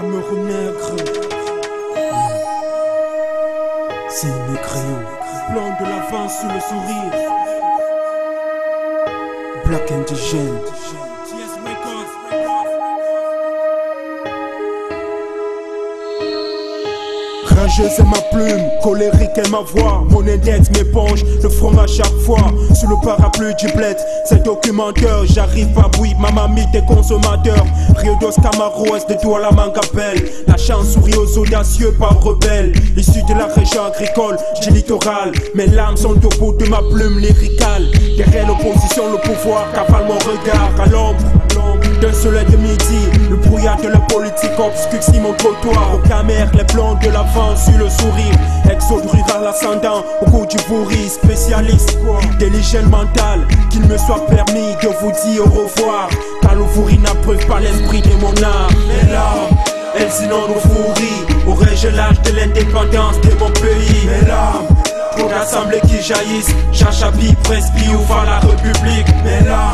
Cameroun nègre. C'est Negryon, plan de l'avant sur le sourire. Black N Djian, GS Records. Rageuse est ma plume, colérique est ma voix. Mon index m'éponge, le front à chaque fois. Sous le parapluie du bled, c'est documentaire. J'arrive à bouillir ma mamie des consommateurs. Rio dos Camaros, de toi la mangabelle. La chance sourit aux audacieux, pas rebelles. Issus de la région agricole, du littoral. Mes larmes sont au bout de ma plume lyricale. Derrière l'opposition, le pouvoir cavale mon regard à l'ombre. D'un soleil de midi, le brouillard de la politique obscurcit mon trottoir. Aux camères, les blancs de l'avant sur le sourire. Exode rural ascendant, au goût du bourri, spécialiste de l'hygiène mentale. Qu'il me soit permis de vous dire au revoir, car le fourri n'approuve pas l'esprit de mon art. Mais là, elles inondent au fourri, aurais-je l'âge de l'indépendance de mon pays. Mais là, trop d'assemblées qui jaillissent, Chachabi, Presby, ouvre la République. Mais là,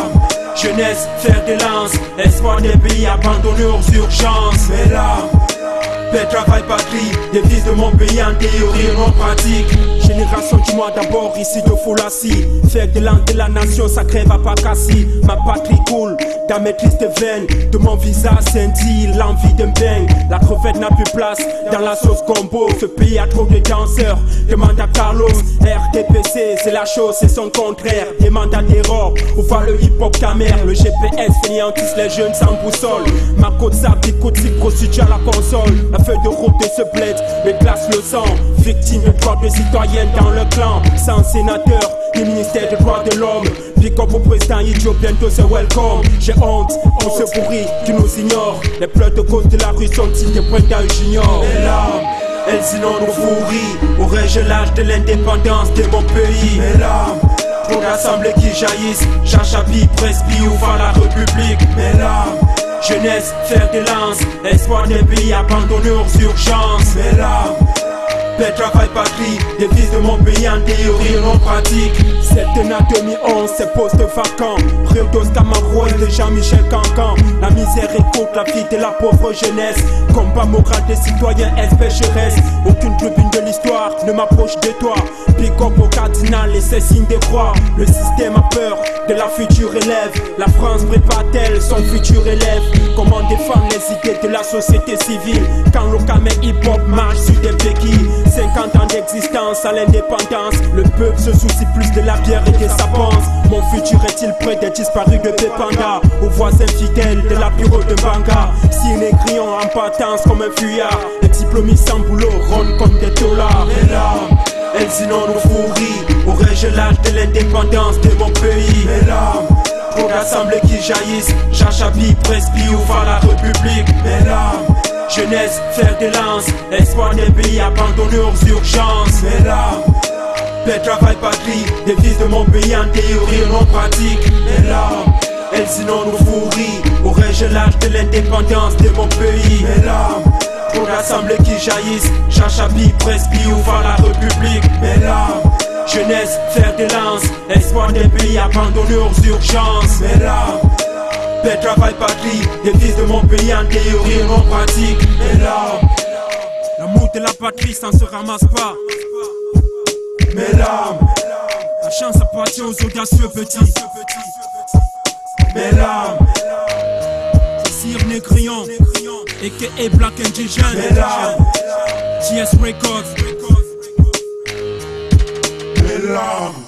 jeunesse, fer de lance, espoir des pays abandonnés aux urgences. Mais là, paix, travail, patrie, devise de mon pays en théorie et en pratique. Génération du moi d'abord, ici de Folassie. Fer de lance de la nation, ça crève à Pakassi. Ma patrie coule dans mes tristes veines. De mon visage scintille l'envie de me baigne. La crevette n'a plus place dans la sauce combo. Ce pays a trop de danseurs, demande à Carlos RTPC, c'est la chose, c'est son contraire. Demande à Terror, où va le hip-hop camère. Le GPS fainéantise les jeunes sans boussole. Ma côte sabie, côte si prostituée à la console. La feuille de route de ce bled, mais glace le sang. Victime de droits de citoyenne dans le clan. Sans sénateur, ni ministère des droits de l'homme. Comme au président idiot, bientôt c'est welcome. J'ai honte, on se pourrit, tu nous ignores. Les pleurs de cause de la rue sont-ils des points d'un junior. Mais là, elles inondent au fourri, aurais-je l'âge de l'indépendance de mon pays. Mais là, trop d'assemblées qui jaillissent, Chachabi, Presby, ouvre la République. Mais là, jeunesse, fer de lance, espoir des pays abandonnés aux urgences. Mais là, paix, travail, patrie, devise de mon pays en théorie et en pratique. Septennat 2011, c'est poste vacant. Rio dos Camaros de Jean-Michel Cancan. La misère écoute la vie de la pauvre jeunesse. Combat moral des citoyens, espècheresse. Aucune tribune de l'histoire ne m'approche de toi. Pick-up au cardinal et ses signes de croix. Le système a peur de la future élève. La France prépare-t-elle son futur élève? Comment défendre les idées de la société civile quand le camé hip-hop marche sur des béquilles? 50 ans d'existence à l'indépendance, le peuple se soucie plus de la bière et des sapences. Mon futur est-il près d'être disparu de Pépanda, aux voisins fidèles de la bureau de Banga? Sir Negryon en partance comme un fuyard, les diplômés sans boulot rôdent comme des dollars. Mais là, elles inondent au fourri, aurais-je l'âge de l'indépendance de mon pays. Mais là, trop d'assemblées qui jaillissent, Chachabi, Presby, ouvre la République. Mais là, jeunesse, fer de lance, espoir des pays abandonnés aux urgences. Mais là, paix, travail, patrie, devise de mon pays en théorie et en pratique. Mais là, elles inondent au fourri, aurais-je l'âge de l'indépendance de mon pays. Mais là, trop d'assemblées qui jaillissent, Chachabi, Presby, ouvre la République. Mais là, jeunesse, fer de lance, espoir des pays abandonnés aux urgences. Mais là, paix, travail, patrie, devise de mon pays en théorie et en pratique. Mais là, l'amour de la patrie, ça ne se ramasse pas. Mais là, la chance appartient aux audacieux petits. Mais là, Sir Negryon, a.k.a. Black N Djian. Mais là, GS Records. Mais là.